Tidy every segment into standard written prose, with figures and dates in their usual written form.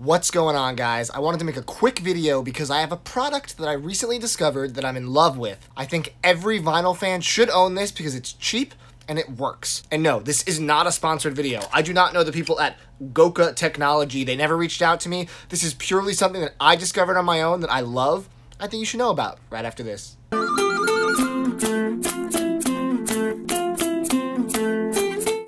What's going on, guys? I wanted to make a quick video because I have a product that I recently discovered that I'm in love with. I think every vinyl fan should own this because it's cheap and it works. And no, this is not a sponsored video. I do not know the people at Goka Technology. They never reached out to me. This is purely something that I discovered on my own that I love. I think you should know about right after this.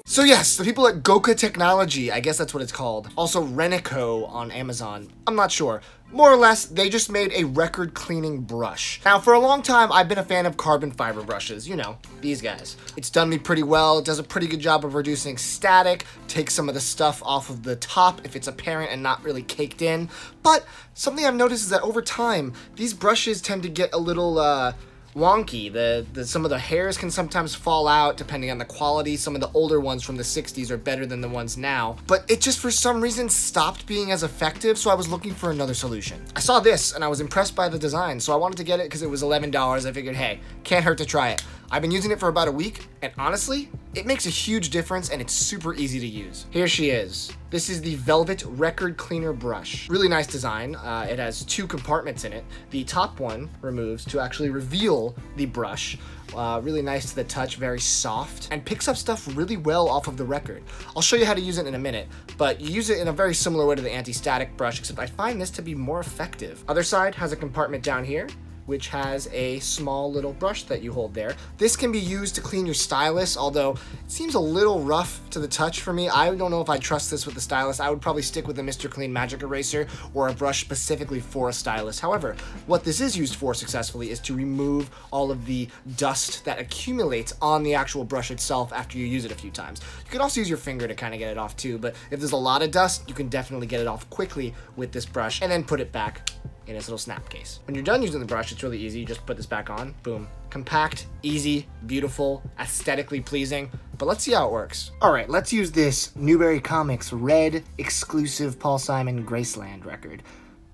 So yes, the people at Goka Technology, I guess that's what it's called, also Renico on Amazon, I'm not sure. More or less, they just made a record cleaning brush. Now, for a long time, I've been a fan of carbon fiber brushes, you know, these guys. It's done me pretty well, it does a pretty good job of reducing static, takes some of the stuff off of the top if it's apparent and not really caked in. But something I've noticed is that over time, these brushes tend to get a little, wonky. Some of the hairs can sometimes fall out depending on the quality. Some of the older ones from the 60s are better than the ones now, but it just for some reason stopped being as effective, so I was looking for another solution. I saw this and I was impressed by the design, so I wanted to get it because it was $11. I figured, hey, can't hurt to try it. I've been using it for about a week, and honestly, it makes a huge difference and it's super easy to use. Here she is. This is the Velvet Record Cleaner Brush. Really nice design. It has two compartments in it. The top one removes to actually reveal the brush. Really nice to the touch, very soft, and picks up stuff really well off of the record. I'll show you how to use it in a minute, but you use it in a very similar way to the anti-static brush, except I find this to be more effective. Other side has a compartment down here, which has a small little brush that you hold there. This can be used to clean your stylus, although it seems a little rough to the touch for me. I don't know if I trust this with the stylus. I would probably stick with a Mr. Clean Magic Eraser or a brush specifically for a stylus. However, what this is used for successfully is to remove all of the dust that accumulates on the actual brush itself after you use it a few times. You can also use your finger to kind of get it off too, but if there's a lot of dust, you can definitely get it off quickly with this brush and then put it back in its little snap case. When you're done using the brush, it's really easy. You just put this back on, boom. Compact, easy, beautiful, aesthetically pleasing, but let's see how it works. All right, let's use this Newbury Comics red exclusive Paul Simon Graceland record,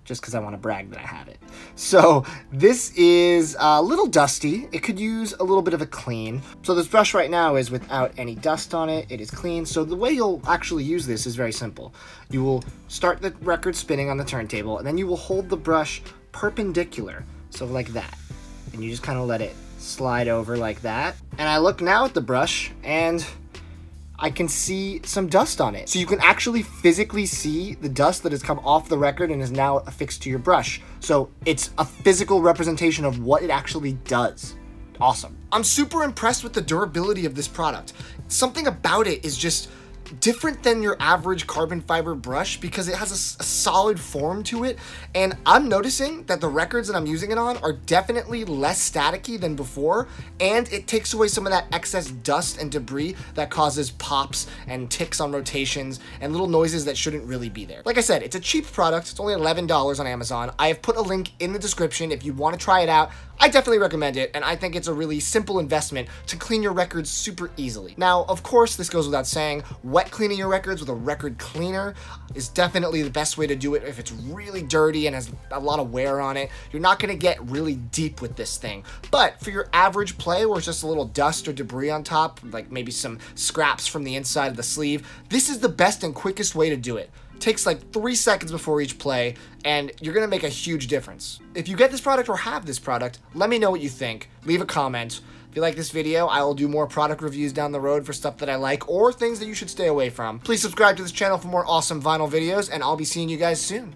just because I want to brag that I have it. So this is a little dusty. It could use a little bit of a clean. So this brush right now is without any dust on it. It is clean. So the way you'll actually use this is very simple. You will start the record spinning on the turntable, and then you will hold the brush perpendicular, so like that. And you just kind of let it slide over like that. And I look now at the brush, and I can see some dust on it. So you can actually physically see the dust that has come off the record and is now affixed to your brush. So it's a physical representation of what it actually does. Awesome. I'm super impressed with the durability of this product. Something about it is just different than your average carbon fiber brush because it has a solid form to it, and I'm noticing that the records that I'm using it on are definitely less staticky than before, and it takes away some of that excess dust and debris that causes pops and ticks on rotations and little noises that shouldn't really be there. Like I said, it's a cheap product. It's only $11 on Amazon. I have put a link in the description if you want to try it out. I definitely recommend it, and I think it's a really simple investment to clean your records super easily. Now, of course, this goes without saying, wet cleaning your records with a record cleaner is definitely the best way to do it if it's really dirty and has a lot of wear on it. You're not gonna get really deep with this thing. But for your average play where it's just a little dust or debris on top, like maybe some scraps from the inside of the sleeve, this is the best and quickest way to do it. Takes like 3 seconds before each play, and you're gonna make a huge difference. If you get this product or have this product, let me know what you think. Leave a comment. If you like this video, I will do more product reviews down the road for stuff that I like or things that you should stay away from. Please subscribe to this channel for more awesome vinyl videos, and I'll be seeing you guys soon.